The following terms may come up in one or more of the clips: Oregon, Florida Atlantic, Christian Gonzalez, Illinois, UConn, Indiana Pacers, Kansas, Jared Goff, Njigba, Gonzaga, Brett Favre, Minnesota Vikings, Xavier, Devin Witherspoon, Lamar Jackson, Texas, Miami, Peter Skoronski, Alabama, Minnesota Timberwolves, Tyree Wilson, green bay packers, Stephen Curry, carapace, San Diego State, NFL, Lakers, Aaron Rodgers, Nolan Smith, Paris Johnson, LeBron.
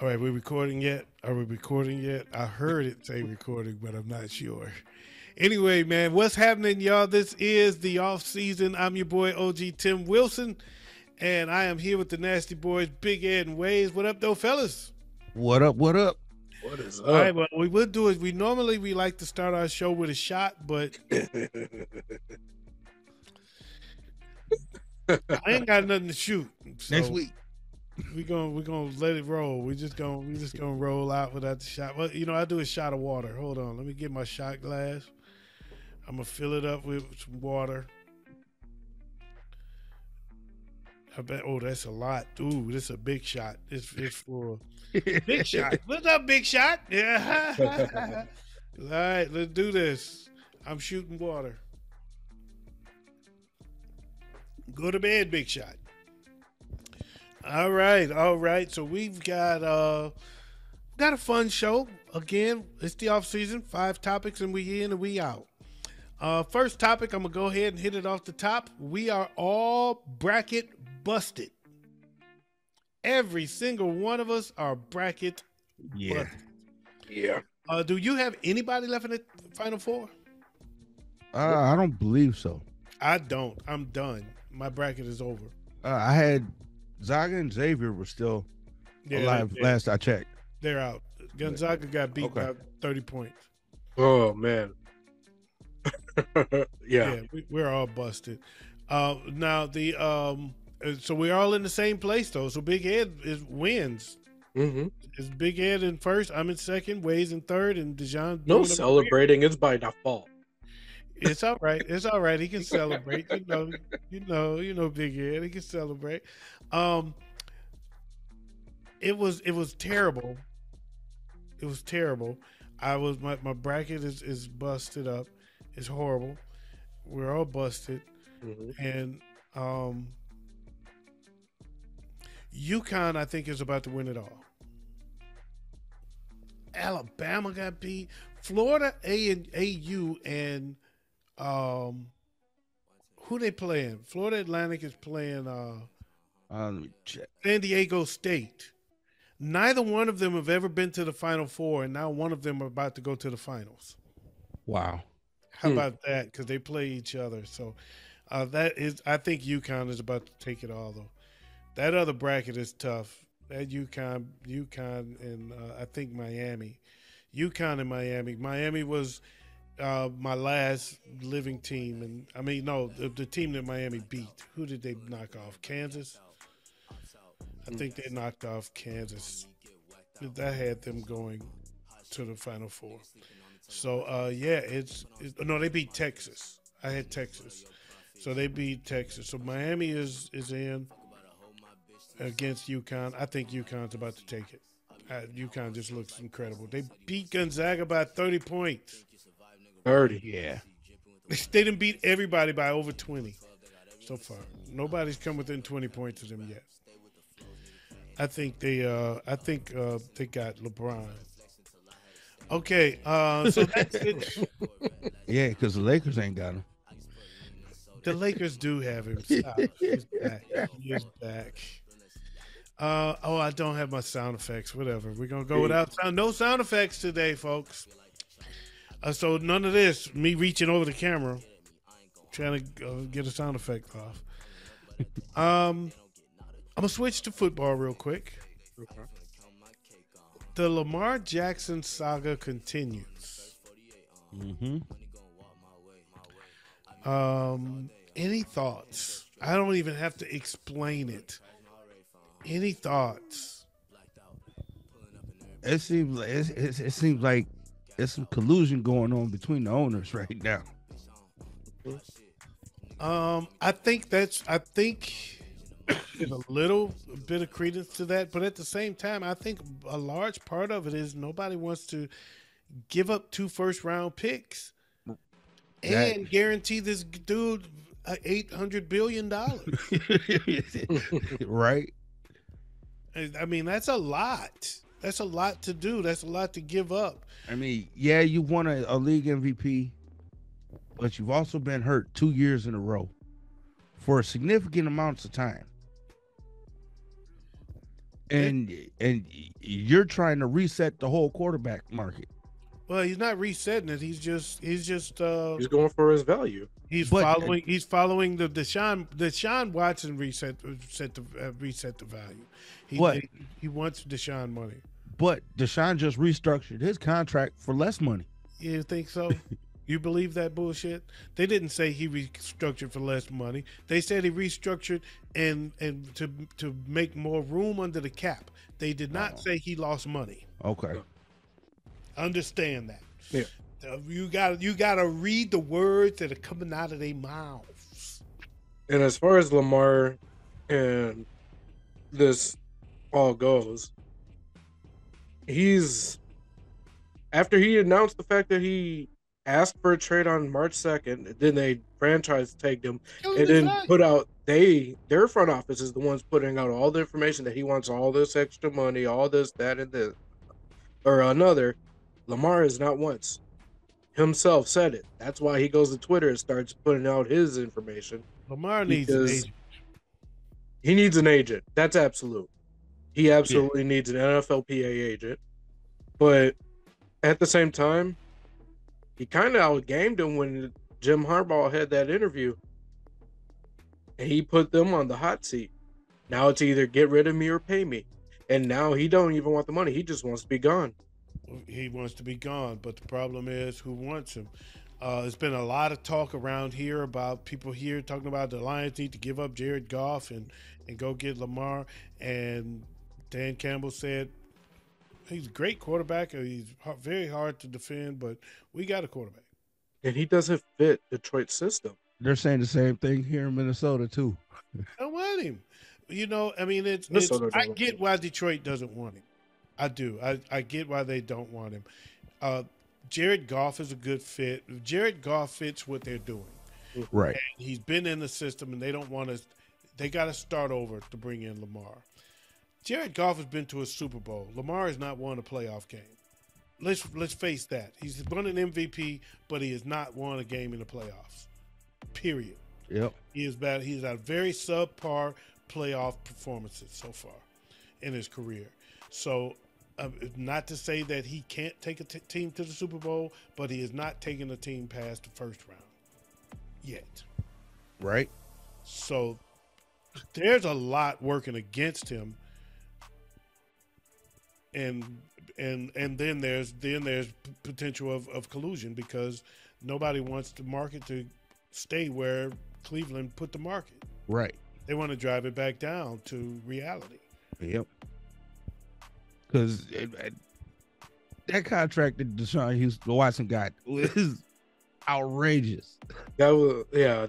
All right, we're recording yet? Are we recording yet? I heard it say recording, but I'm not sure. Anyway, man, what's happening, y'all? This is the off season. I'm your boy OG Tim Wilson, and I am here with the Nasty Boys, Big Ed and Waze. What up, though, fellas? What up? What up? What is up? All right, well, we will do is we normally like to start our show with a shot, but I ain't got nothing to shoot. So next week. We're gonna let it roll. We just gonna roll out without the shot. Well, you know, I do a shot of water. Hold on, let me get my shot glass. I'm gonna fill it up with some water. I bet. Oh, that's a lot. Ooh, this is a big shot. It's for big shot. What's up, big shot? Yeah. All right, let's do this. I'm shooting water. Go to bed, big shot. All right. So we've got a fun show. Again, it's the off season. 5 topics, and we in and we out. First topic, I'm gonna go ahead and hit it off the top. We are all bracket busted. Every single one of us are bracket busted. Yeah. Do you have anybody left in the Final Four? I don't believe so. I don't. I'm done. My bracket is over. I had Gonzaga and Xavier were still alive last I checked. They're out. Gonzaga got beat by 30 points. Oh, man. Yeah. We're all busted. Now, the so we're all in the same place, though. So Big Ed wins. Mm-hmm. It's Big Ed in first. I'm in second. Wade's in third. And Deshaun. No celebrating. It's by default. It's all right. It's all right. He can celebrate. You know, Big Ed. He can celebrate. It was terrible. It was terrible. My bracket is busted up. It's horrible. We're all busted. Mm-hmm. And UConn, I think, is about to win it all. Alabama got beat. Florida AU and who they playing? Florida Atlantic is playing let me check. San Diego State. Neither one of them have ever been to the Final Four, and now one of them are about to go to the finals. Wow. How about that? Because they play each other. So that is, I think UConn is about to take it all, though. That other bracket is tough. That UConn and I think Miami. UConn and Miami. Miami was my last living team, and I mean, no, the team that Miami beat. Who did they knock off? Kansas. I think they knocked off Kansas. That had them going to the Final Four. So yeah, it's no, they beat Texas. I had Texas, so they beat Texas. So Miami is in against UConn. I think UConn's about to take it. UConn just looks incredible. They beat Gonzaga by 30 points. 30, yeah. They didn't beat everybody by over 20 so far. Nobody's come within 20 points of them yet. I think they got LeBron. Okay, so that's it. Yeah, because the Lakers ain't got him. The Lakers do have him. Stop. He's back. He is back. Oh, I don't have my sound effects. Whatever. We're gonna go without sound. No sound effects today, folks. So none of this, me reaching over the camera, trying to get a sound effect off. I'm going to switch to football real quick. Okay. The Lamar Jackson saga continues. Mm-hmm. Any thoughts? I don't even have to explain it. Any thoughts? It seems like there's some collusion going on between the owners right now. I think there's a little bit of credence to that, but at the same time, I think a large part of it is nobody wants to give up 2 first-round picks and guarantee this dude $800 billion. Right? I mean, that's a lot. That's a lot to do. That's a lot to give up. I mean, yeah, you won a league MVP, but you've also been hurt 2 years in a row for significant amounts of time. And you're trying to reset the whole quarterback market. Well, he's not resetting it. He's going for his value. He's following the Deshaun Watson reset the value. He wants Deshaun money. But Deshaun just restructured his contract for less money. You think so? You believe that bullshit? They didn't say he restructured for less money. They said he restructured and to make more room under the cap. They did not say he lost money. Okay. Understand that. Yeah. You gotta read the words that are coming out of their mouths. And as far as Lamar and this all goes, after he announced the fact that he asked for a trade on March 2nd, then they franchise tagged him and then put out their front office is the ones putting out all the information that he wants all this extra money, all this, that, and this or another. Lamar is not once himself said it. That's why he goes to Twitter and starts putting out his information. Lamar needs an agent. He needs an agent. That's absolute. He absolutely needs an NFLPA agent. But at the same time, he kind of outgamed him when Jim Harbaugh had that interview. And he put them on the hot seat. Now it's either get rid of me or pay me. And now he don't even want the money. He just wants to be gone. He wants to be gone, but the problem is who wants him. There's been a lot of talk around here about people here talking about the Lions need to give up Jared Goff and go get Lamar. And Dan Campbell said, he's a great quarterback. He's very hard to defend, but we got a quarterback. And he doesn't fit Detroit's system. They're saying the same thing here in Minnesota, too. I don't want him. You know, I mean, I get why Detroit doesn't want him. I do. I get why they don't want him. Jared Goff is a good fit. Jared Goff fits what they're doing. Right. And he's been in the system, and they don't want to – they got to start over to bring in Lamar. Jared Goff has been to a Super Bowl. Lamar has not won a playoff game. Let's face that. He's won an MVP, but he has not won a game in the playoffs, period. Yep. He's had very subpar playoff performances so far in his career. So not to say that he can't take a team to the Super Bowl, but he is not taking a team past the first round yet. Right. So there's a lot working against him. And then there's potential of collusion because nobody wants the market to stay where Cleveland put the market. Right. They want to drive it back down to reality. Yep. Because that contract that Deshaun Watson got was outrageous. That was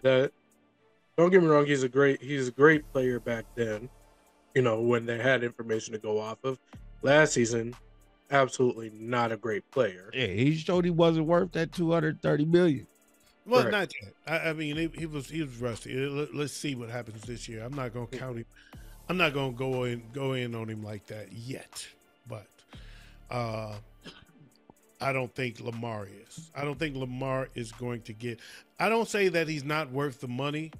Don't get me wrong. He's a great player back then. You know, when they had information to go off of. Last season, absolutely not a great player. Yeah, he showed he wasn't worth that $230 million. Well, right. Not yet. I mean, he was rusty. Let's see what happens this year. I'm not going to count him. I'm not going to go in on him like that yet. But I don't think Lamar is. I don't think Lamar is going to get. I don't say that he's not worth the money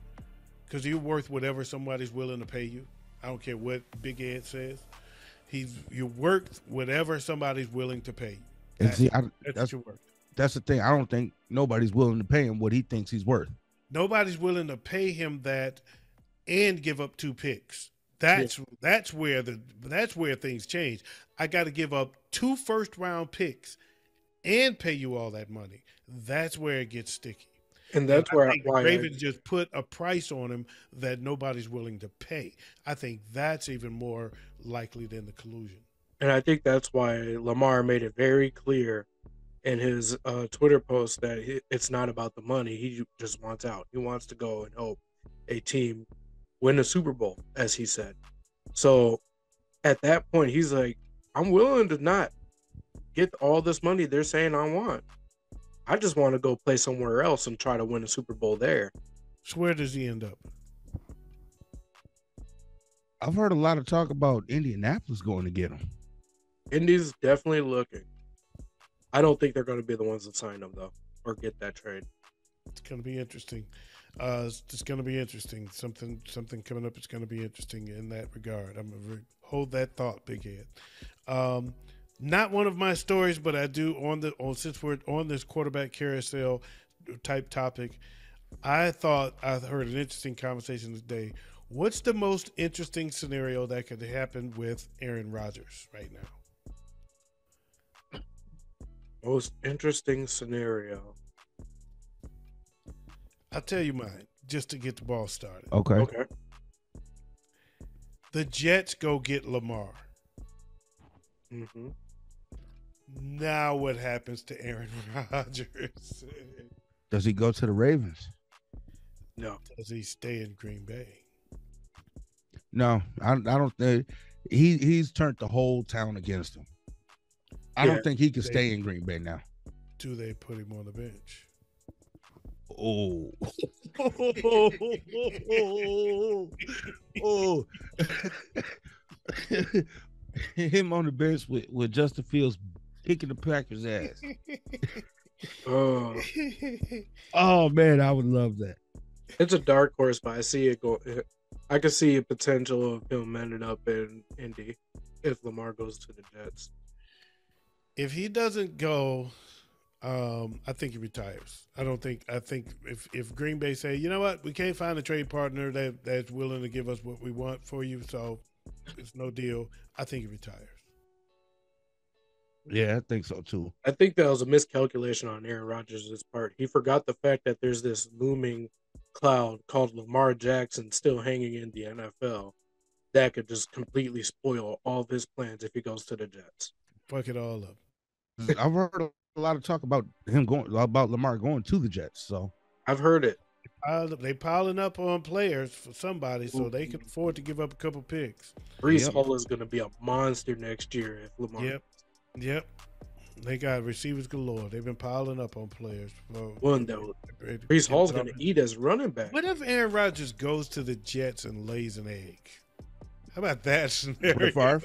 because you're worth whatever somebody's willing to pay you. I don't care what Big Ed says. You work whatever somebody's willing to pay. That's your work. That's the thing. I don't think nobody's willing to pay him what he thinks he's worth. Nobody's willing to pay him that and give up 2 picks. That's where things change. I got to give up 2 first-round picks and pay you all that money. That's where it gets sticky. And that's where I Ravens just put a price on him that nobody's willing to pay. I think that's even more likely than the collusion. And I think that's why Lamar made it very clear in his Twitter post that it's not about the money. He just wants out. He wants to go and help a team win the Super Bowl, as he said. So at that point, he's like, I'm willing to not get all this money they're saying I want. I just want to go play somewhere else and try to win a Super Bowl there. So where does he end up? I've heard a lot of talk about Indianapolis going to get him. Indy's definitely looking. I don't think they're going to be the ones that sign him, though, or get that trade. It's going to be interesting. It's going to be interesting. Something coming up. It's going to be interesting in that regard. I'm gonna hold that thought, big head. Not one of my stories, but I do since we're on this quarterback carousel type topic. I thought I heard an interesting conversation today. What's the most interesting scenario that could happen with Aaron Rodgers right now? Most interesting scenario. I'll tell you mine, just to get the ball started. Okay. The Jets go get Lamar. Mm-hmm. Now what happens to Aaron Rodgers? Does he go to the Ravens? No. Does he stay in Green Bay? No, I don't think he's turned the whole town against him. I don't think he can stay in Green Bay now. Do they put him on the bench? Oh. Him on the bench with Justin Fields kicking the Packers' ass. Oh man, I would love that. It's a dark horse, but I see it go. I can see a potential of him ending up in Indy if Lamar goes to the Jets. If he doesn't go, I think he retires. I think if Green Bay say, you know what, we can't find a trade partner that's willing to give us what we want for you, so it's no deal, I think he retires. Yeah, I think so too. I think that was a miscalculation on Aaron Rodgers' part. He forgot the fact that there's this looming cloud called Lamar Jackson still hanging in the NFL that could just completely spoil all of his plans if he goes to the Jets. Fuck it all up. I've heard a lot of talk about Lamar going to the Jets. So I've heard it. They piling up on players for somebody so they can afford to give up a couple picks. Breece Hall is going to be a monster next year if Lamar. Yep. They got receivers galore. They've been piling up on players. Breece Hall's going to eat as running back. What if Aaron Rodgers goes to the Jets and lays an egg? How about that scenario? Favre?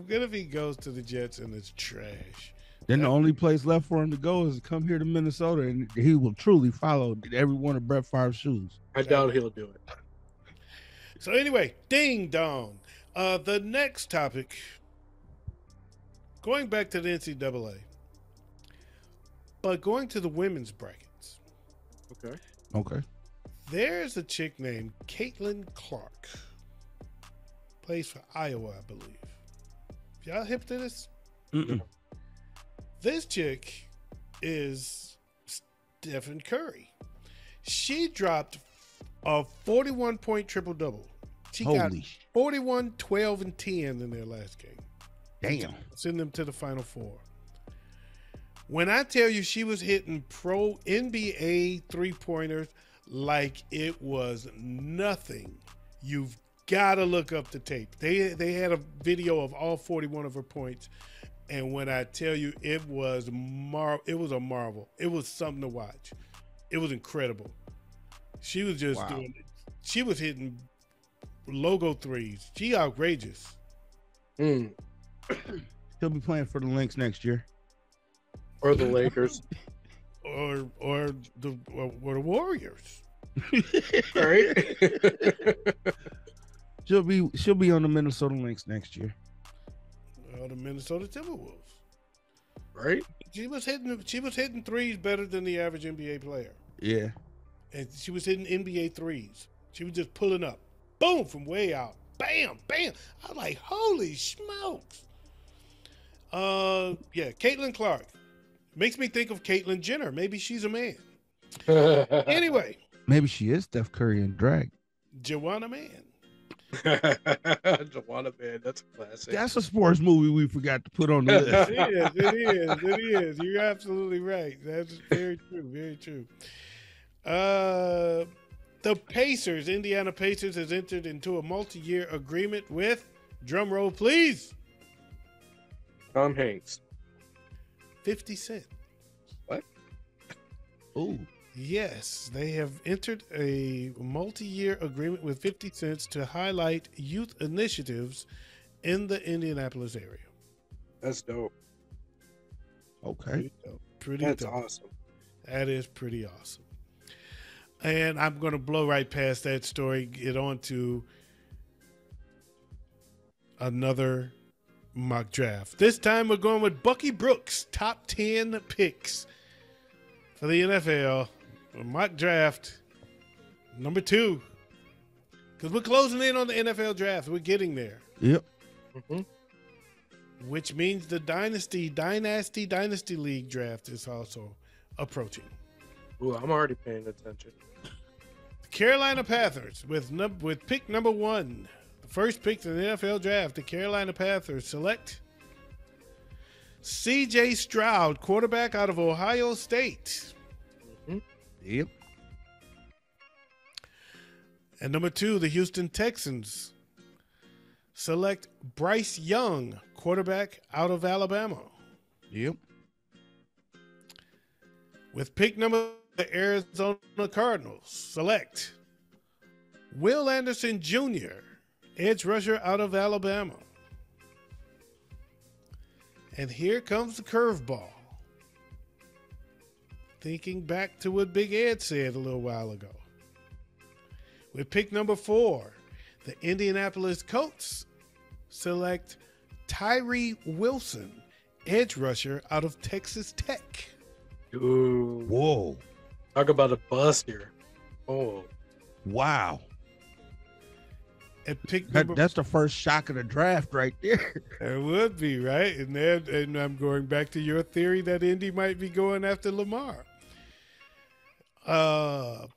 What if he goes to the Jets and it's trash? Then the only place left for him to go is to come here to Minnesota, and he will truly follow every one of Brett Favre's shoes. I doubt he'll do it. So anyway, ding dong. The next topic... Going back to the NCAA, but going to the women's brackets. Okay. There's a chick named Caitlin Clark. Plays for Iowa, I believe. Y'all hip to this? Mm-mm. This chick is Stephen Curry. She dropped a 41-point triple-double. She got 41, 12, and 10 in their last game. Damn. Send them to the Final Four. When I tell you she was hitting pro NBA three-pointers like it was nothing, you've got to look up the tape. They had a video of all 41 of her points, and when I tell you it was a marvel. It was something to watch. It was incredible. She was just doing it. She was hitting logo threes. She outrageous. Mm. He'll be playing for the Lynx next year, or the Lakers, or the Warriors. Right? She'll be on the Minnesota Lynx next year. Or the Minnesota Timberwolves. Right? She was hitting threes better than the average NBA player. Yeah. And she was hitting NBA threes. She was just pulling up, boom, from way out, bam, bam. I was like, holy smokes. Caitlin Clark makes me think of Caitlyn Jenner. Maybe she's a man. Anyway, maybe she is Steph Curry in drag. Joanna Man. Joanna Man, that's a classic. That's a sports movie we forgot to put on the list. It is. You're absolutely right. That's very true. The Pacers, Indiana Pacers, has entered into a multi-year agreement with, drum roll please, Tom Hanks. 50 Cent. What? Oh. Yes, they have entered a multi-year agreement with 50 Cent to highlight youth initiatives in the Indianapolis area. That's dope. Okay. Pretty dope. That's awesome. That is pretty awesome. And I'm going to blow right past that story, get on to another mock draft. This time we're going with Bucky Brooks, top 10 picks for the NFL. Mock draft number 2. Because we're closing in on the NFL draft. We're getting there. Yep. Mm-hmm. Which means the Dynasty League draft is also approaching. Ooh, I'm already paying attention. The Carolina Panthers with pick number 1. The first pick in the NFL draft, the Carolina Panthers select C.J. Stroud, quarterback out of Ohio State. Mm-hmm. Yep. And number 2, the Houston Texans select Bryce Young, quarterback out of Alabama. Yep. With pick number, the Arizona Cardinals select Will Anderson Jr., edge rusher out of Alabama. And here comes the curveball. Thinking back to what Big Ed said a little while ago. With pick number 4, the Indianapolis Colts select Tyree Wilson, edge rusher out of Texas Tech. Ooh. Whoa. Talk about a bust here. Oh. Wow. At pick number, that's the first shock of the draft right there. It would be, right? And then, and I'm going back to your theory that Indy might be going after Lamar.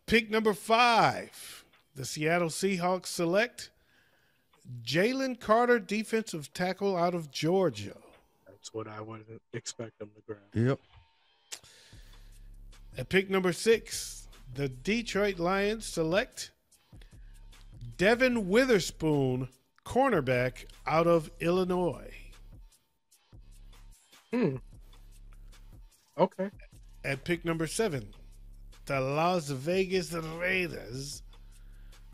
Pick number 5. The Seattle Seahawks select Jalen Carter, defensive tackle out of Georgia. That's what I would expect them to grab. Yep. At pick number 6, the Detroit Lions select Devin Witherspoon, cornerback out of Illinois. Hmm. Okay. At pick number 7, the Las Vegas Raiders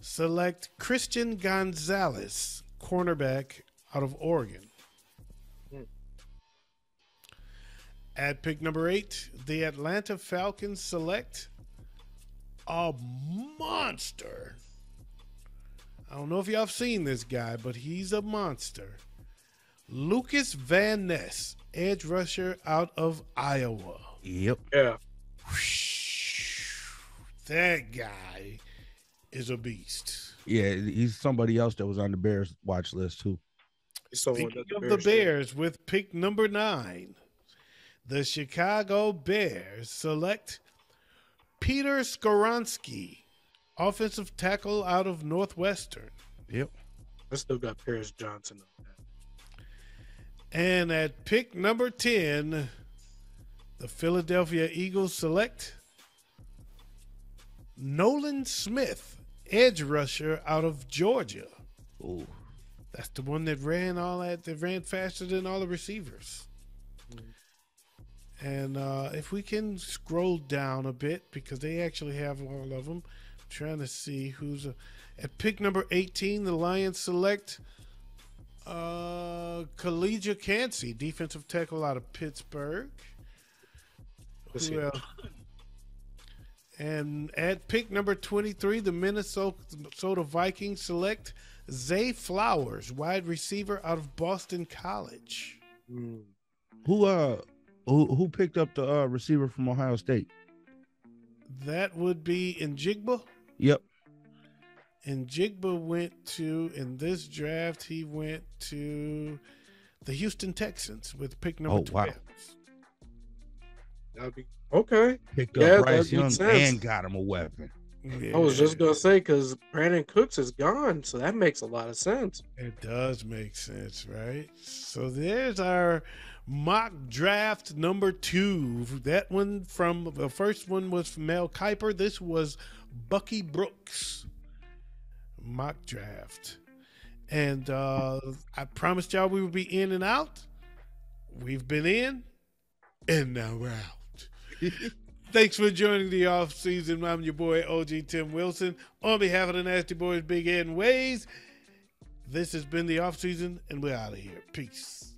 select Christian Gonzalez, cornerback out of Oregon. Mm. At pick number 8, the Atlanta Falcons select a monster. I don't know if y'all have seen this guy, but he's a monster. Lucas Van Ness, edge rusher out of Iowa. Yep. Yeah. That guy is a beast. Yeah, he's somebody else that was on the Bears watch list too. Speaking of the Bears, with pick number 9, the Chicago Bears select Peter Skoronski, offensive tackle out of Northwestern. Yep. I still got Paris Johnson on that. And at pick number 10, the Philadelphia Eagles select Nolan Smith, edge rusher out of Georgia. Ooh. That's the one that ran faster than all the receivers. And if we can scroll down a bit, because they actually have all of them. I'm trying to see who's at pick number 18, the Lions select Kalijah Cansey, defensive tackle out of Pittsburgh. Well, and at pick number 23, the Minnesota Vikings select Zay Flowers, wide receiver out of Boston College. Who picked up the receiver from Ohio State? That would be Njigba. Yep. Njigba went to, in this draft, he went to the Houston Texans with pick number 12. Wow. That'd be okay. Picked up Bryce Young and got him a weapon. Yeah. I was just gonna say, because Brandon Cooks is gone, so that makes a lot of sense. It does make sense, right? So there's our mock draft number 2. That one from the first one was from Mel Kiper. This was Bucky Brooks mock draft, and I promised y'all we would be in and out. We've been in, and now we're out. Thanks for joining the off season. I'm your boy OG Tim Wilson. On behalf of the Nasty Boys, Big Ed and Waze, this has been the off season, and we're out of here. Peace.